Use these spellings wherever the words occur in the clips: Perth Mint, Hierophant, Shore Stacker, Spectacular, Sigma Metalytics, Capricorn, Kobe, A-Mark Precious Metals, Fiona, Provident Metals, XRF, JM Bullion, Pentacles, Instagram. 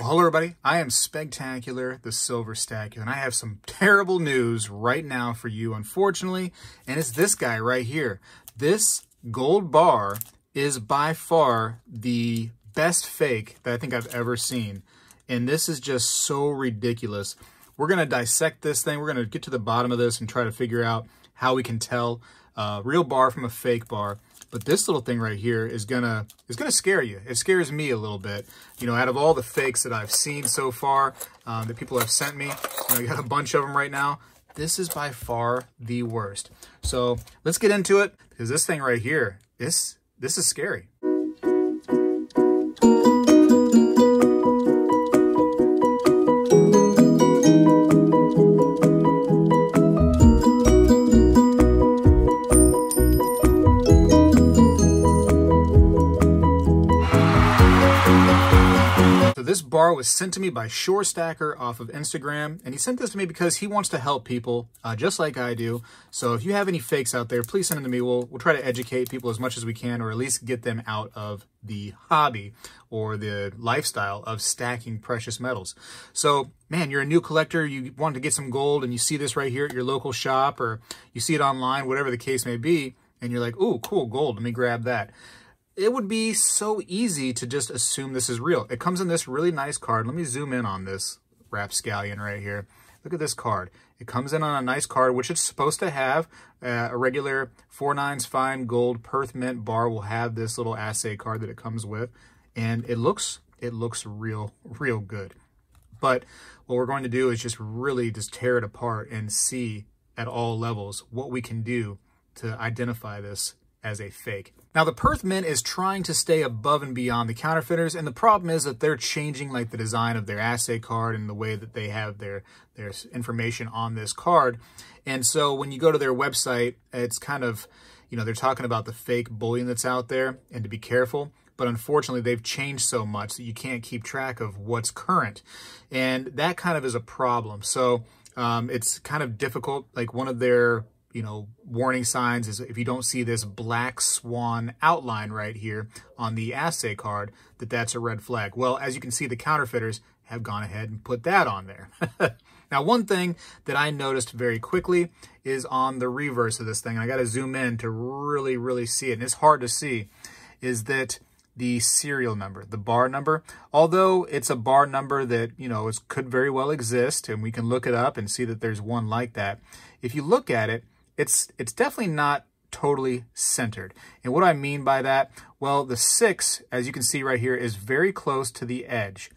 Well, hello everybody, I am Spectacular, the Silver Stacker, and I have some terrible news right now for you, unfortunately, and it's this guy right here. This gold bar is by far the best fake that I think I've ever seen, and this is just so ridiculous. We're going to dissect this thing, we're going to get to the bottom of this and try to figure out how we can tell a real bar from a fake bar. But this little thing right here is gonna scare you. It scares me a little bit. You know, out of all the fakes that I've seen so far, that people have sent me, you got a bunch of them right now. This is by far the worst. So let's get into it, because this thing right here, this is scary. This bar was sent to me by Shore Stacker off of Instagram, and he sent this to me because he wants to help people just like I do. So if you have any fakes out there, please send them to me. We'll try to educate people as much as we can, or at least get them out of the hobby or the lifestyle of stacking precious metals. So, man, you're a new collector, you want to get some gold, and you see this right here at your local shop, or you see it online, whatever the case may be, and you're like, ooh, cool, gold, let me grab that. It would be so easy to just assume this is real. It comes in this really nice card. Let me zoom in on this rapscallion right here. Look at this card. It comes in on a nice card, which it's supposed to have. A regular 4/9 fine gold Perth Mint bar will have this little assay card that it comes with. And it looks real good. But what we're going to do is just really just tear it apart and see at all levels what we can do to identify this as a fake. Now, the Perth Mint is trying to stay above and beyond the counterfeiters, and the problem is that they're changing like the design of their assay card and the way that they have their information on this card. And so when you go to their website, it's kind of, they're talking about the fake bullion that's out there and to be careful. But unfortunately, they've changed so much that you can't keep track of what's current. And that kind of is a problem. So it's kind of difficult. Like, one of their warning signs is if you don't see this black swan outline right here on the assay card, that's a red flag. Well, as you can see, the counterfeiters have gone ahead and put that on there. Now, one thing that I noticed very quickly is on the reverse of this thing, and I got to zoom in to really see it, and it's hard to see, is that the serial number, the bar number, although it's a bar number that, it could very well exist, and we can look it up and see that there's one like that. If you look at it, it's definitely not totally centered. And what do I mean by that? Well, the 6, as you can see right here, is very close to the edge,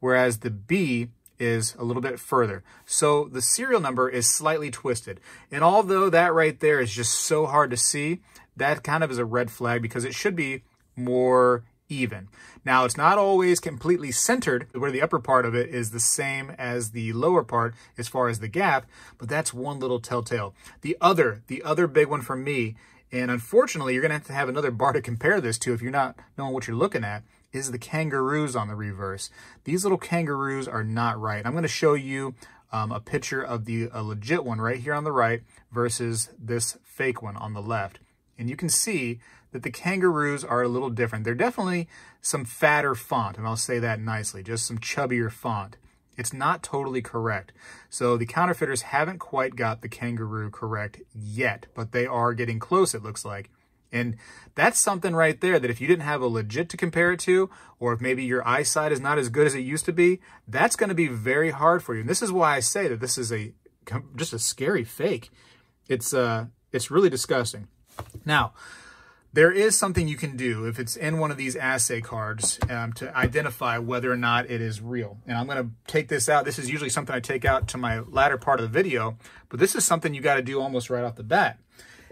whereas the B is a little bit further. So the serial number is slightly twisted. And although that right there is just so hard to see, that kind of is a red flag, because it should be more even. Now, it's not always completely centered, where the upper part of it is the same as the lower part as far as the gap, but that's one little telltale. The other big one for me, and unfortunately you're going to have another bar to compare this to if you're not knowing what you're looking at, is the kangaroos on the reverse. These little kangaroos are not right. I'm going to show you a picture of a legit one right here on the right versus this fake one on the left. And you can see that the kangaroos are a little different. They're definitely some fatter font, and I'll say that nicely, just some chubbier font. It's not totally correct. So the counterfeiters haven't quite got the kangaroo correct yet, but they are getting close, it looks like. And that's something right there that if you didn't have a legit to compare it to, or if maybe your eyesight is not as good as it used to be, that's going to be very hard for you. And this is why I say that this is just a scary fake. It's really disgusting. Now, there is something you can do if it's in one of these assay cards to identify whether or not it is real. And I'm going to take this out. This is usually something I take out to my latter part of the video, but this is something you got to do almost right off the bat.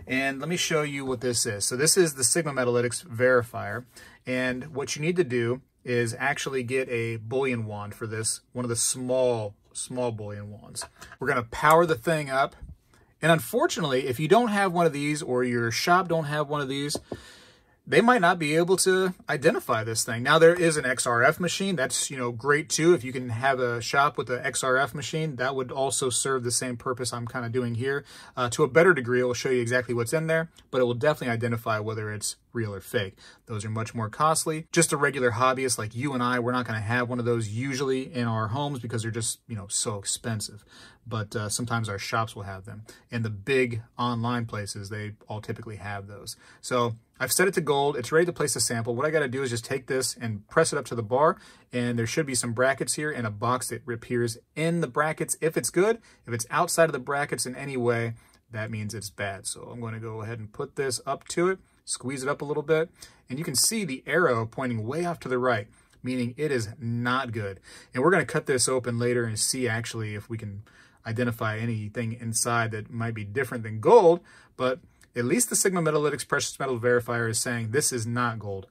And let me show you what this is. So this is the Sigma Metalytics verifier. And what you need to do is actually get a bullion wand for this, one of the small bullion wands. We're going to power the thing up. And unfortunately, if you don't have one of these, or your shop don't have one of these, they might not be able to identify this thing. Now, there is an XRF machine. That's, you know, great too. If you can have a shop with an XRF machine, that would also serve the same purpose I'm kind of doing here. To a better degree, it will show you exactly what's in there, but it will definitely identify whether it's real or fake. Those are much more costly. Just a regular hobbyist like you and I, we're not going to have one of those usually in our homes because they're just, you know, so expensive. But sometimes our shops will have them. And the big online places, they all typically have those. So I've set it to gold. It's ready to place a sample. What I got to do is just take this and press it up to the bar, and there should be some brackets here and a box that appears in the brackets if it's good. If it's outside of the brackets in any way, that means it's bad. So I'm going to go ahead and put this up to it, squeeze it up a little bit, and you can see the arrow pointing way off to the right, meaning it is not good. And we're going to cut this open later and see actually if we can identify anything inside that might be different than gold, but at least the Sigma Metalytics Precious Metal Verifier is saying this is not gold.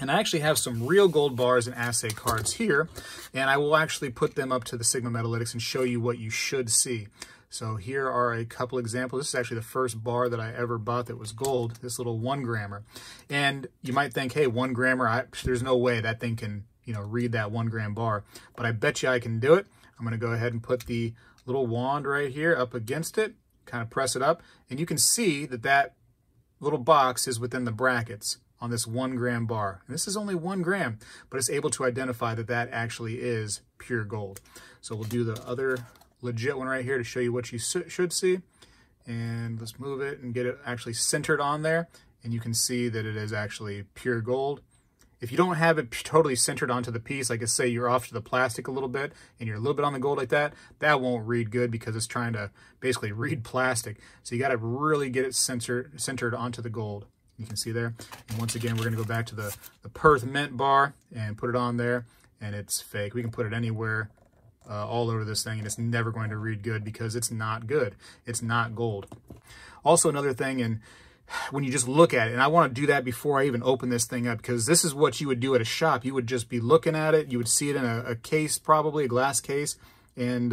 And I actually have some real gold bars and assay cards here, and I will actually put them up to the Sigma Metalytics and show you what you should see. So here are a couple examples. This is actually the first bar that I ever bought that was gold, this little 1 grammer. And you might think, hey, 1 grammer, there's no way that thing can, you know, read that 1 gram bar. But I bet you I can do it. I'm going to go ahead and put the little wand right here up against it, kind of press it up, and you can see that that little box is within the brackets on this 1 gram bar. And this is only 1 gram, but it's able to identify that that actually is pure gold. So we'll do the other legit one right here to show you what you should see. And let's move it and get it actually centered on there. And you can see that it is actually pure gold. If you don't have it totally centered onto the piece, like say you're off to the plastic a little bit and you're a little bit on the gold like that, that won't read good because it's trying to basically read plastic. So you got to really get it centered onto the gold. You can see there. And once again, we're going to go back to the Perth Mint bar and put it on there, and it's fake. We can put it anywhere, all over this thing, and it's never going to read good because it's not good. It's not gold. Also, another thing, and when you just look at it, and I want to do that before I even open this thing up, because this is what you would do at a shop. You would just be looking at it. You would see it in a case, probably a glass case, and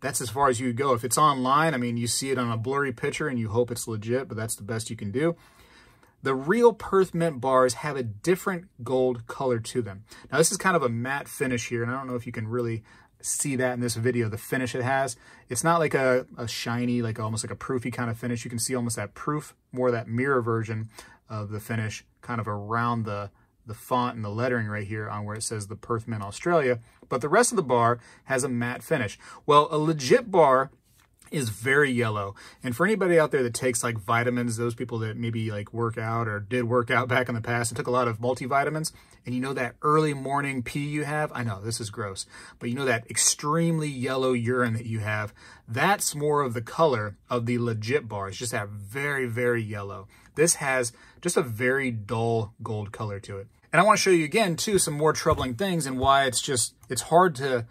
that's as far as you would go. If it's online, I mean, you see it on a blurry picture and you hope it's legit, but that's the best you can do. The real Perth Mint bars have a different gold color to them. Now, this is kind of a matte finish here, and I don't know if you can really see that in this video, the finish it has. It's not like a shiny, like almost like a proofy kind of finish. You can see almost that proof, more that mirror version of the finish kind of around the font and the lettering right here on where it says the Perth Mint Australia, but the rest of the bar has a matte finish. Well, a legit bar is very yellow. And for anybody out there that takes like vitamins, those people that maybe like work out or did work out back in the past and took a lot of multivitamins, and you know that early morning pee you have, I know this is gross, but you know that extremely yellow urine that you have, that's more of the color of the legit bars, just that very, very yellow. This has just a very dull gold color to it. And I want to show you again too some more troubling things and why it's just, it's hard to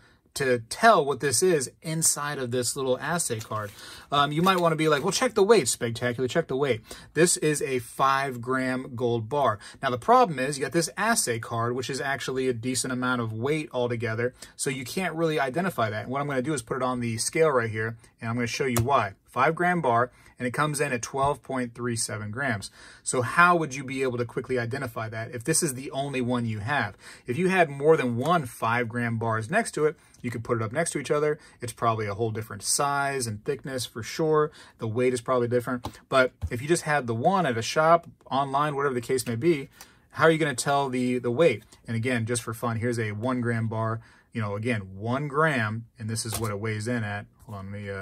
tell what this is inside of this little assay card. You might want to be like, well, check the weight, Spectacular, check the weight. This is a 5 gram gold bar. Now, the problem is you got this assay card, which is actually a decent amount of weight altogether, so you can't really identify that. And what I'm going to do is put it on the scale right here, and I'm going to show you why. 5 gram bar, and it comes in at 12.37 grams. So how would you be able to quickly identify that if this is the only one you have? If you had more than 1 5 gram bars next to it, you could put it up next to each other. It's probably a whole different size and thickness for sure. The weight is probably different. But if you just had the one at a shop, online, whatever the case may be, how are you going to tell the weight? And again, just for fun, here's a 1 gram bar. You know, again, 1 gram, and this is what it weighs in at. Hold on, let me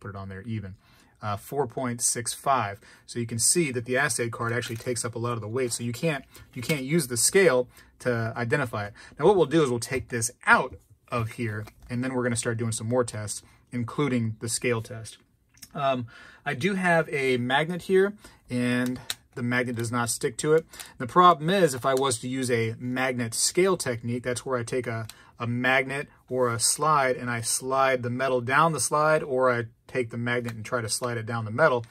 put it on there even. 4.65. So you can see that the assay card actually takes up a lot of the weight. So you can't use the scale to identify it. Now what we'll do is we'll take this out of here, and then we're going to start doing some more tests, including the scale test. I do have a magnet here, and the magnet does not stick to it. The problem is, if I was to use a magnet scale technique, that's where I take a magnet or a slide and I slide the metal down the slide, or I take the magnet and try to slide it down the metal.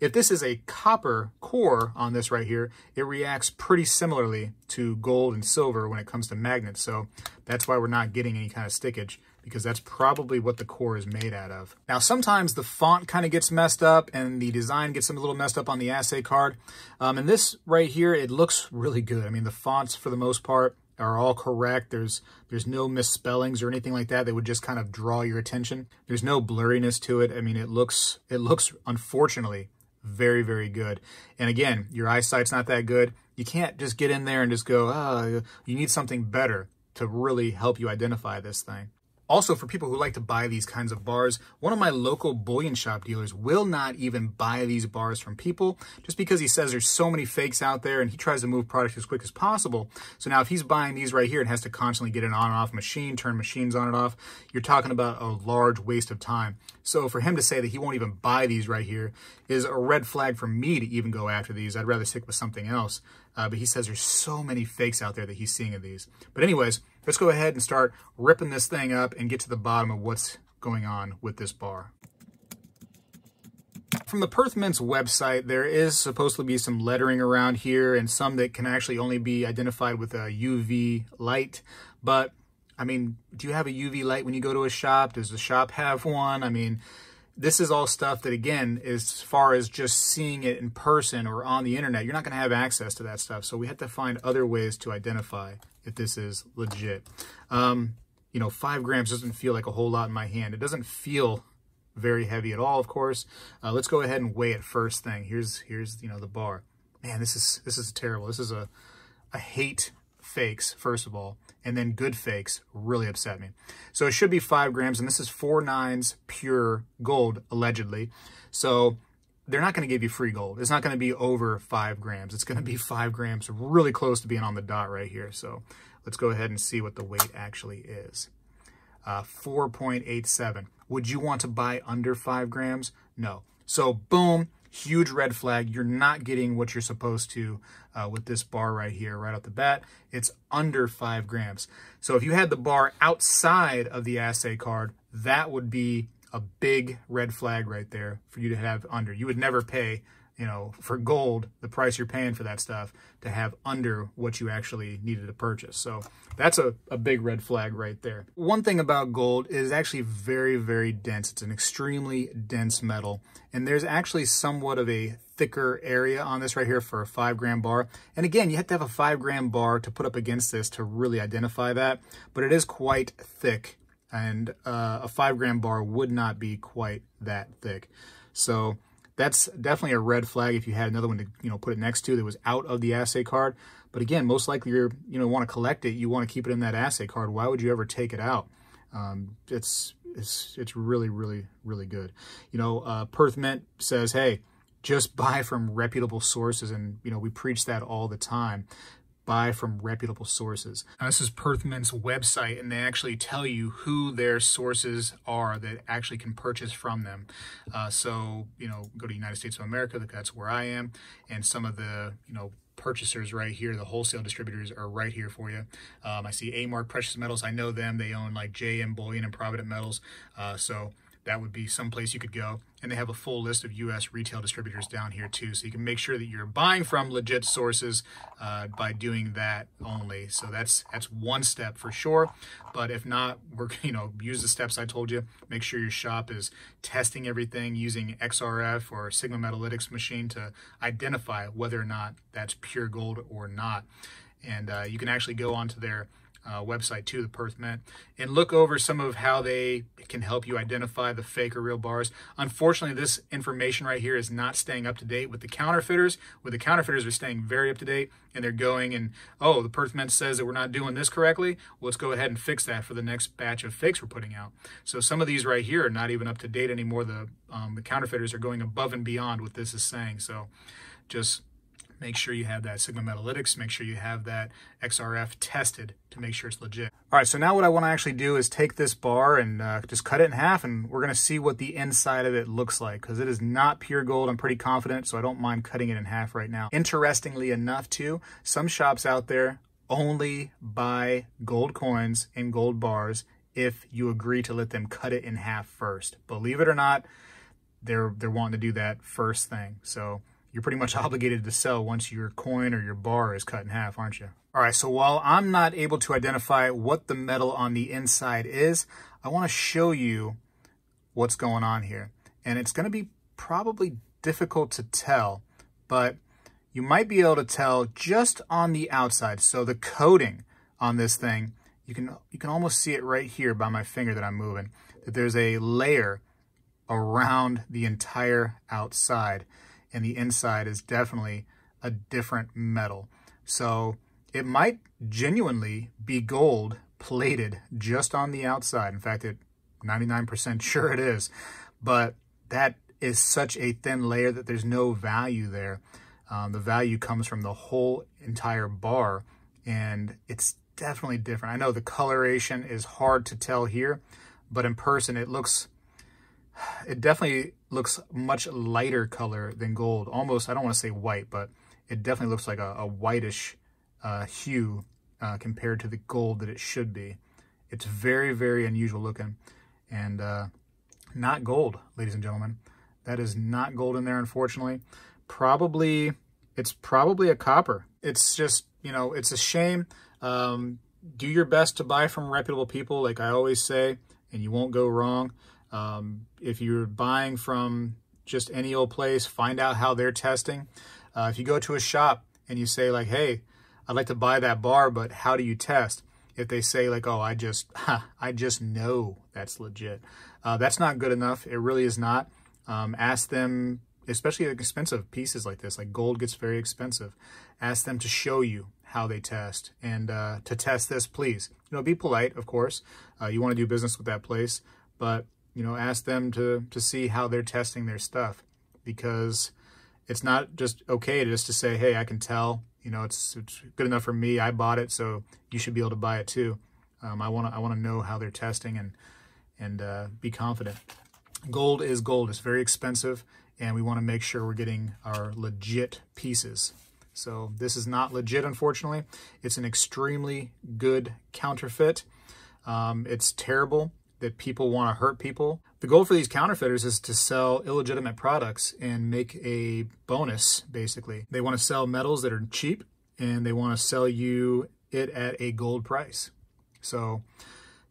If this is a copper core on this right here, it reacts pretty similarly to gold and silver when it comes to magnets. So that's why we're not getting any kind of stickage because that's probably what the core is made out of. Now, sometimes the font kind of gets messed up and the design gets a little messed up on the assay card. And this right here, it looks really good. I mean, the fonts for the most part are all correct. There's no misspellings or anything like that that would just kind of draw your attention. There's no blurriness to it. I mean, it looks unfortunately very, very good. And again, your eyesight's not that good. You can't just get in there and just go, oh, you need something better to really help you identify this thing. Also, for people who like to buy these kinds of bars, one of my local bullion shop dealers will not even buy these bars from people just because he says there's so many fakes out there and he tries to move products as quick as possible. So now if he's buying these right here and has to constantly get an on and off machine, turn machines on and off, you're talking about a large waste of time. So for him to say that he won't even buy these right here is a red flag for me to even go after these. I'd rather stick with something else. But he says there's so many fakes out there that he's seeing of these. But anyways, let's go ahead and start ripping this thing up and get to the bottom of what's going on with this bar. From the Perth Mint's website, there is supposed to be some lettering around here and some that can actually only be identified with a UV light. But, I mean, do you have a UV light when you go to a shop? Does the shop have one? I mean, this is all stuff that, again, as far as just seeing it in person or on the internet, you're not going to have access to that stuff. So we have to find other ways to identify if this is legit. You know, 5 grams doesn't feel like a whole lot in my hand. It doesn't feel very heavy at all, of course. Let's go ahead and weigh it first thing. Here's you know, the bar. Man, this is terrible. This is a hate fakes, first of all, and then good fakes really upset me. So it should be 5 grams, and this is 4.9 pure gold, allegedly. So they're not going to give you free gold. It's not going to be over 5 grams. It's going to be 5 grams, really close to being on the dot right here. So let's go ahead and see what the weight actually is. 4.87. Would you want to buy under 5 grams? No. So boom, huge red flag. You're not getting what you're supposed to with this bar right here, right off the bat. It's under 5 grams. So if you had the bar outside of the assay card, that would be a big red flag right there for you to have under. You would never pay, you know, for gold, the price you're paying for that stuff, to have under what you actually needed to purchase. So that's a big red flag right there. One thing about gold is actually very, very dense. It's an extremely dense metal. And there's actually somewhat of a thicker area on this right here for a 5 gram bar. And again, you have to have a 5 gram bar to put up against this to really identify that. But it is quite thick. And a 5 gram bar would not be quite that thick. So that's definitely a red flag if you had another one to, you know, put it next to that was out of the assay card. But again, most likely you're, you know, want to collect it. You want to keep it in that assay card. Why would you ever take it out? It's really, really, really good. You know, Perth Mint says, hey, just buy from reputable sources. And, you know, we preach that all the time. Buy from reputable sources. Now, this is Perth Mint's website, and they actually tell you who their sources are that actually can purchase from them. So, you know, go to United States of America, that's where I am, and some of the, you know, purchasers right here, the wholesale distributors are right here for you. I see A-Mark Precious Metals. I know them. They own like JM Bullion and Provident Metals. So that would be some place you could go. And they have a full list of U.S. retail distributors down here too. So you can make sure that you're buying from legit sources by doing that only. So that's one step for sure. But if not, you know, use the steps I told you. Make sure your shop is testing everything using XRF or Sigma Metalytics machine to identify whether or not that's pure gold or not. And you can actually go onto their website too, the Perth Mint, and look over some of how they can help you identify the fake or real bars. Unfortunately, this information right here is not staying up to date with the counterfeiters. With the counterfeiters, are staying very up to date, and they're going and, oh, the Perth Mint says that we're not doing this correctly. Well, let's go ahead and fix that for the next batch of fakes we're putting out. So some of these right here are not even up to date anymore. The counterfeiters are going above and beyond what this is saying. So just make sure you have that Sigma Metalytics, make sure you have that XRF tested to make sure it's legit. All right, so now what I want to actually do is take this bar and just cut it in half, and we're going to see what the inside of it looks like, because it is not pure gold. I'm pretty confident, so I don't mind cutting it in half right now. Interestingly enough, too, some shops out there only buy gold coins and gold bars if you agree to let them cut it in half first. Believe it or not, they're wanting to do that first thing, so you're pretty much obligated to sell once your coin or your bar is cut in half, aren't you? All right, so while I'm not able to identify what the metal on the inside is, I want to show you what's going on here. And it's going to be probably difficult to tell, but you might be able to tell just on the outside. So the coating on this thing, you can almost see it right here by my finger that I'm moving, that there's a layer around the entire outside, and the inside is definitely a different metal. So it might genuinely be gold plated just on the outside. In fact, it 99% sure it is, but that is such a thin layer that there's no value there. The value comes from the whole entire bar, and it's definitely different. I know the coloration is hard to tell here, but in person it definitely looks much lighter color than gold. Almost, I don't want to say white, but it definitely looks like a whitish hue compared to the gold that it should be. It's very, very unusual looking, and not gold, ladies and gentlemen. That is not gold in there, unfortunately. It's probably a copper. It's just, you know, it's a shame. Do your best to buy from reputable people, like I always say, and you won't go wrong. If you're buying from just any old place, find out how they're testing. If you go to a shop and you say like, hey, I'd like to buy that bar, but how do you test? If they say like, oh, I just know that's legit. That's not good enough. It really is not. Ask them, especially like expensive pieces like this, like gold gets very expensive. Ask them to show you how they test, and to test this, please. You know, be polite, of course. You want to do business with that place, but you know, ask them to see how they're testing their stuff, because it's not just okay just to say, hey, I can tell, you know, it's good enough for me. I bought it, so you should be able to buy it too. I want to know how they're testing and be confident. Gold is gold. It's very expensive, and we want to make sure we're getting our legit pieces. So this is not legit, unfortunately. It's an extremely good counterfeit. It's terrible that people want to hurt people. The goal for these counterfeiters is to sell illegitimate products and make a bonus, basically. They want to sell metals that are cheap, and they want to sell you it at a gold price. So,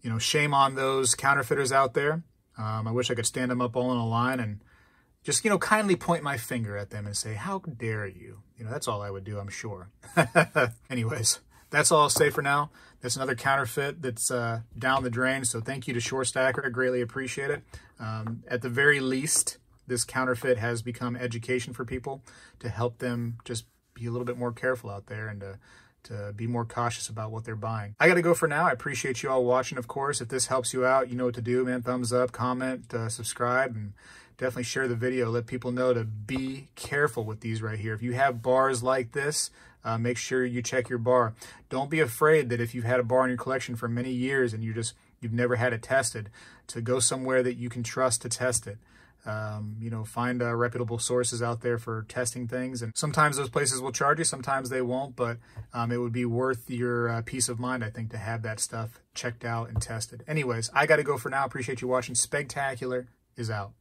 you know, shame on those counterfeiters out there. I wish I could stand them up all in a line and just, you know, kindly point my finger at them and say, how dare you? You know, that's all I would do, I'm sure. Anyways. That's all I'll say for now. That's another counterfeit that's down the drain. So thank you to Shore Stacker. I greatly appreciate it. At the very least, this counterfeit has become education for people to help them just be a little bit more careful out there, and to be more cautious about what they're buying. I got to go for now. I appreciate you all watching, of course. If this helps you out, you know what to do, man. Thumbs up, comment, subscribe, and definitely share the video. Let people know to be careful with these right here. If you have bars like this, make sure you check your bar. Don't be afraid that if you've had a bar in your collection for many years and you've never had it tested, to go somewhere that you can trust to test it. You know, find reputable sources out there for testing things. And sometimes those places will charge you, sometimes they won't, but it would be worth your peace of mind, I think, to have that stuff checked out and tested. Anyways, I got to go for now. Appreciate you watching. Spectacular is out.